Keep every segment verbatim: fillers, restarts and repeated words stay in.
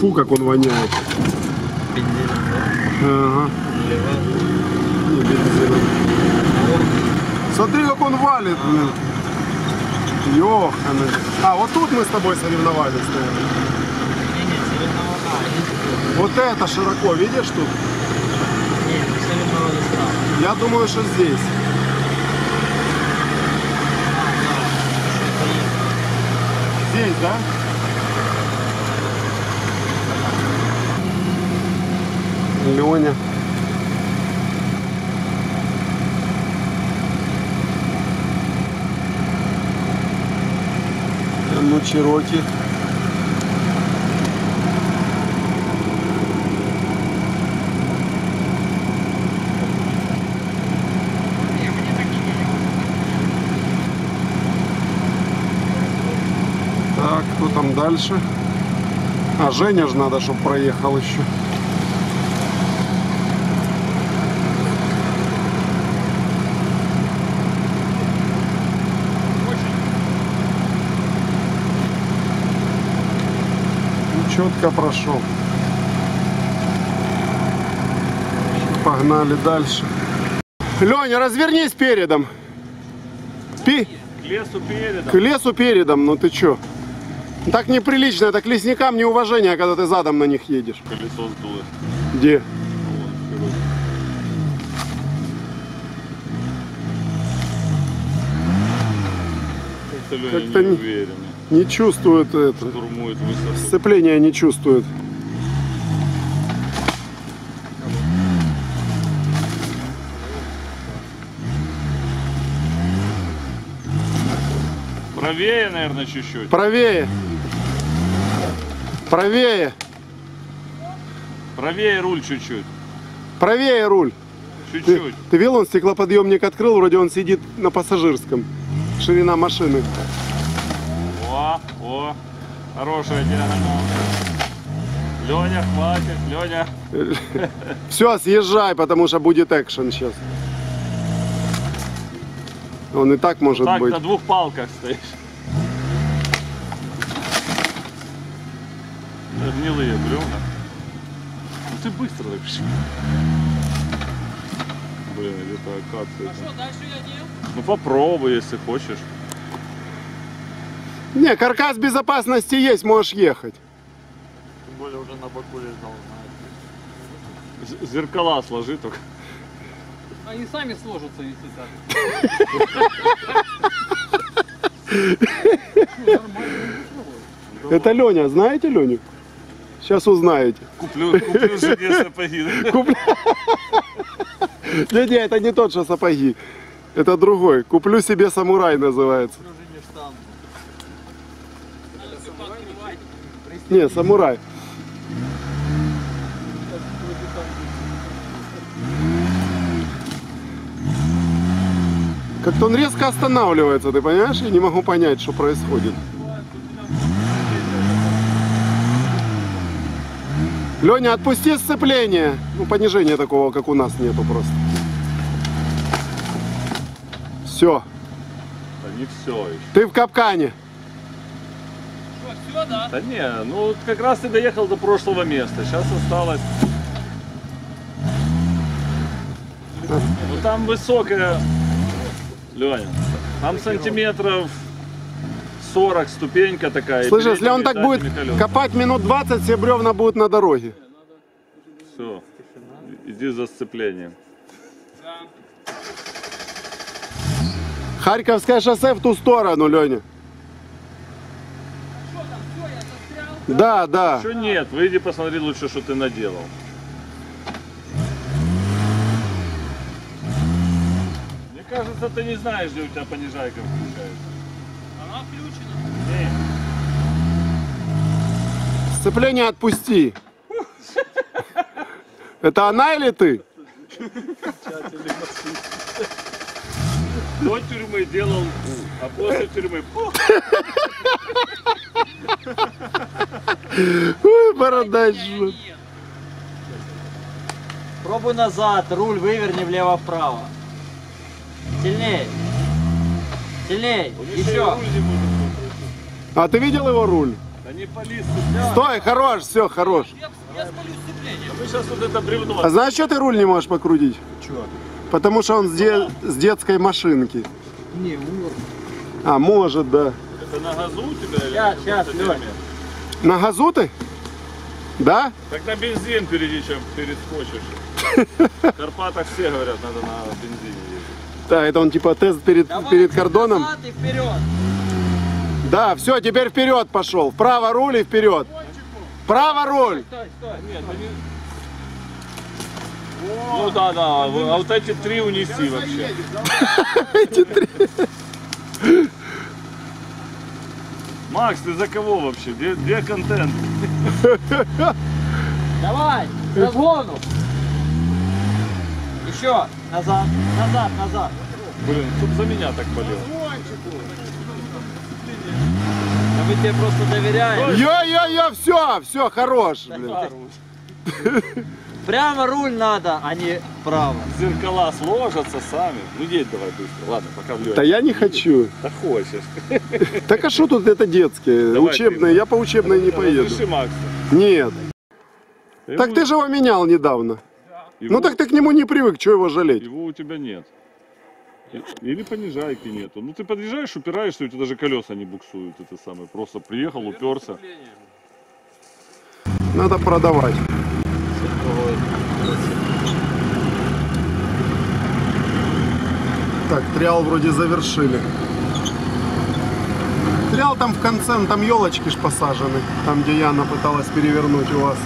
Фу, как он воняет. Бензином, да? Ага. Не бензином. Смотри, как он валит, блин. Ёханы. А, вот тут мы с тобой соревновались, наверное. Нет, соревновались. Вот это широко, видишь тут? Нет, мы соревновались сразу. Я думаю, что здесь. Здесь, да? Леня. Ну, Чероки. Так, кто там дальше? А, Женя же надо, чтобы проехал еще. Четко прошел. Погнали дальше. Леня, развернись передом. Пи... К лесу передом. К лесу передом, ну ты че? Так неприлично, это к лесникам неуважение, когда ты задом на них едешь. Колесо сдуло. Где? Как-то не уверен. Не чувствует это. Сцепление не чувствует. Правее, наверное, чуть-чуть. Правее. Правее. Правее руль чуть-чуть. Правее руль. Чуть-чуть. Ты, ты видел, он стеклоподъемник открыл, вроде он сидит на пассажирском. Ширина машины. О, о, хорошая диагональ. Леня, хватит, Леня. Все, съезжай, потому что будет экшен сейчас. Он и так может так, быть. Так, на двух палках стоишь. Это гнилые бревна. Ну ты быстро так. Блин, это акация. А что, дальше я делал? Ну попробуй, если хочешь. Не, каркас безопасности есть, можешь ехать. Тем более уже на боку лежал, знаете. Зеркала сложи только. Они сами сложатся, если так. Это Леня, знаете Леню? Сейчас узнаете. Куплю, куплю жене сапоги. Не-не, это не тот, что сапоги. Это другой. Куплю себе самурай называется. Не, самурай. Как-то он резко останавливается, ты понимаешь? Я не могу понять, что происходит. Леня, отпусти сцепление. Ну, понижения такого, как у нас, нету просто. Все. Да не все еще. Ты в капкане. Все, да? Да не, ну как раз ты доехал до прошлого места, сейчас осталось. Ну там высокая, Леня, там сантиметров сорок ступенька такая. Слышишь, если он так будет копать минут двадцать, все бревна будут на дороге. Все, иди за сцеплением. Да. Харьковское шоссе в ту сторону, Леня. Да, да. Еще нет, выйди посмотри лучше, что ты наделал. Мне кажется, ты не знаешь, где у тебя понижайка включается. Она включена. Нет. Сцепление отпусти. Это она или ты? До тюрьмы делал, а после тюрьмы. Ой, бородач. Пробуй назад, руль выверни влево-вправо. Сильнее. Сильнее. Еще. А ты видел его руль? Да не пали сцепление. Стой, хорош, все, хорош. Я, я, я спалю сцепление. А вы сейчас вот это бревно. А знаешь, что ты руль не можешь покрутить? Чего? Потому что он с, де... с детской машинки. Не, умер. А, может, да. Это на газу у тебя? Я, или сейчас, Лёня. На газу ты? Да? Так на бензин впереди, чем перескочишь. В Карпатах все говорят, надо на бензине ездить. Да, это он типа тест перед, перед кордоном. Да, все, теперь вперед пошел. Право руль и вперед. Право руль. Стой, стой, стой. Нет, они... Ну да, да, а вот эти три унеси вообще. Эти три. Макс, ты за кого вообще? Где, где контент? Давай, разгону. Еще, назад, назад, назад. Блин, тут за меня так болело. Да мы тебе просто доверяем. Йо-йо-йо, все, все, хорош. Блин. Прямо руль надо, а не право. Зеркала сложатся сами. Ну едь давай быстро. Ладно, пока влезь. Да я не хочу. Да хочешь. Так а что тут это детские? Давай учебные. Ты, я по учебной не поеду. Разреши Макса. Нет. Ты так его... ты же его менял недавно. Его... Ну так ты к нему не привык, что его жалеть? Его у тебя нет. Или понижайки нету. Ну ты подъезжаешь, упираешься, у тебя даже колеса не буксуют. Это самое. Просто приехал, уперся. Надо продавать. Так, триал вроде завершили. Триал там в конце, там елочки ж посажены. Там, где Яна пыталась перевернуть у вас.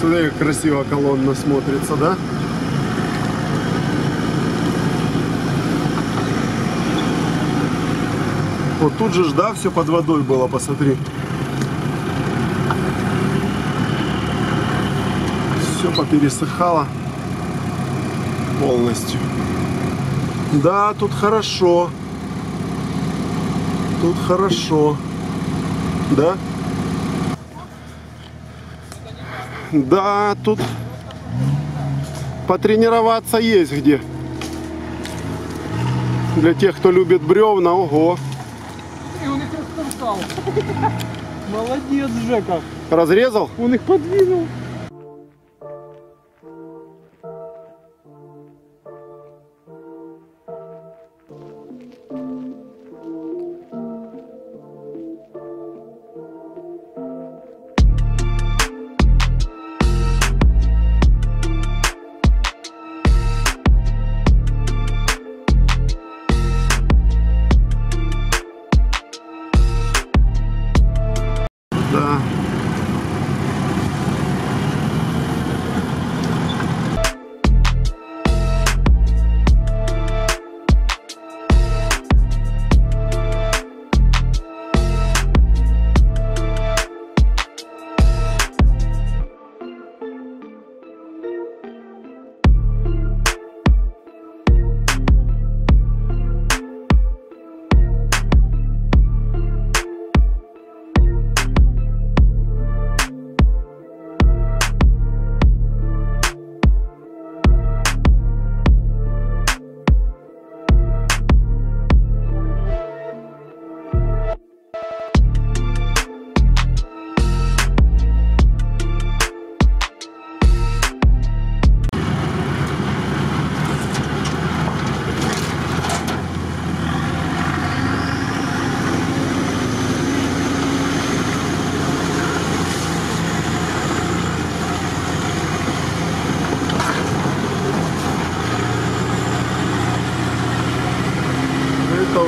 Смотри, как красиво колонна смотрится, да? Вот тут же, да, все под водой было, посмотри. Все попересыхало полностью. Да, тут хорошо. Тут хорошо. Да? Да, тут потренироваться есть где. Для тех, кто любит бревна, ого. И он их растоптал. Молодец, Жека. Разрезал? Он их подвинул.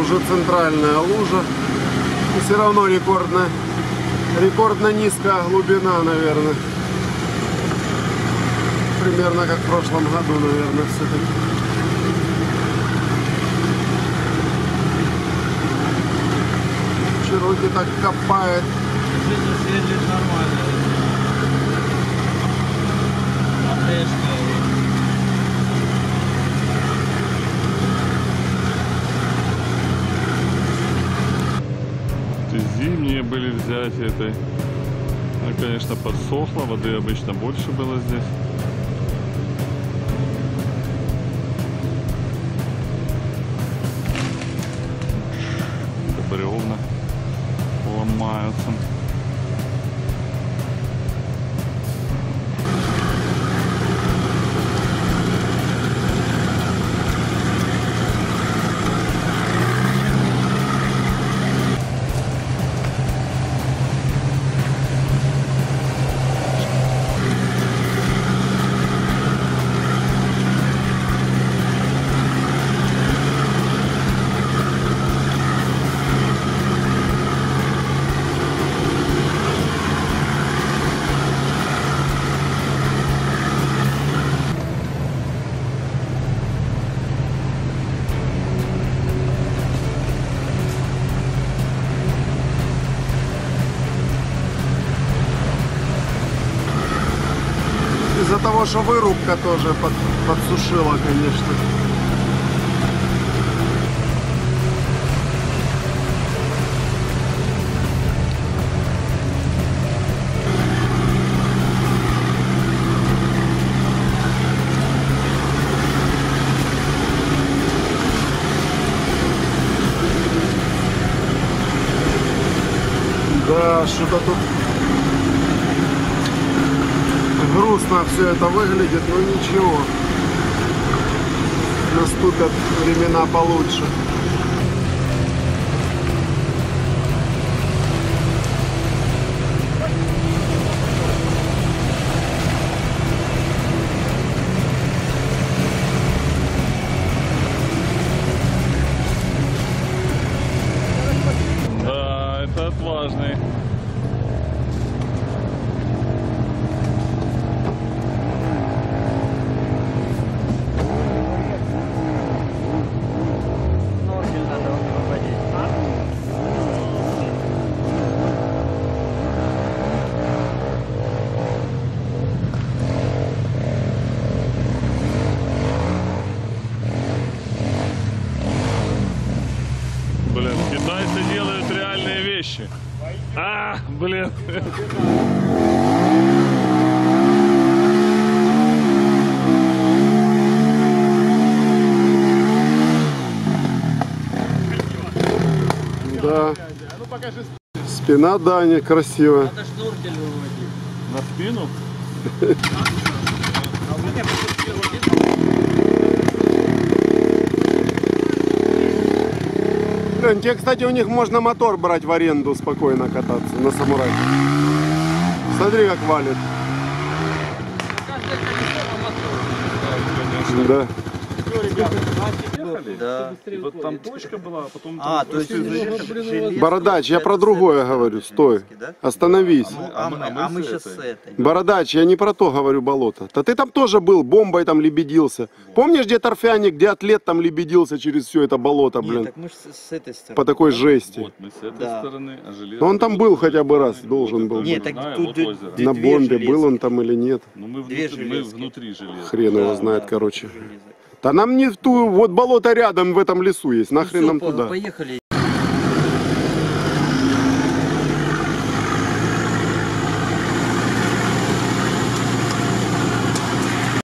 Уже центральная лужа, и все равно рекордная, рекордно низкая глубина, наверное, примерно как в прошлом году, наверное, все-таки. Чероки так копает. были взять этой. Она, конечно, подсохла, воды обычно больше было здесь. Бревна ломаются. Из-за того, что вырубка тоже под, подсушила, конечно. Да, что-то тут... грустно все это выглядит, но ничего. Наступят времена получше. Да, это отважный. Китайцы делают реальные вещи. А, блин. Да. Спина, да, не красивая. Надо шнуркель выводить. На спину? Те, кстати, у них можно мотор брать в аренду, спокойно кататься на самурай. Смотри, как валит. Да. Да. Вот там точка была, потом... А, то есть... Бородач, я про другое говорю, стой. Остановись. А мы, а мы сейчас с этой. Бородач, я не про то говорю, болото. Да ты там тоже был, бомбой там лебедился. Помнишь, где торфяник, где атлет там лебедился через все это болото, блин? Нет, так мы же с этой стороны. По такой жести. Вот, мы с этой стороны, а железо... Он там был хотя бы раз, должен был. Нет, так тут на бомбе был он там или нет. Ну мы внутри железа. Хрен его знает, короче. Да нам не в ту, вот болото рядом в этом лесу есть, нахрен нам туда. Поехали.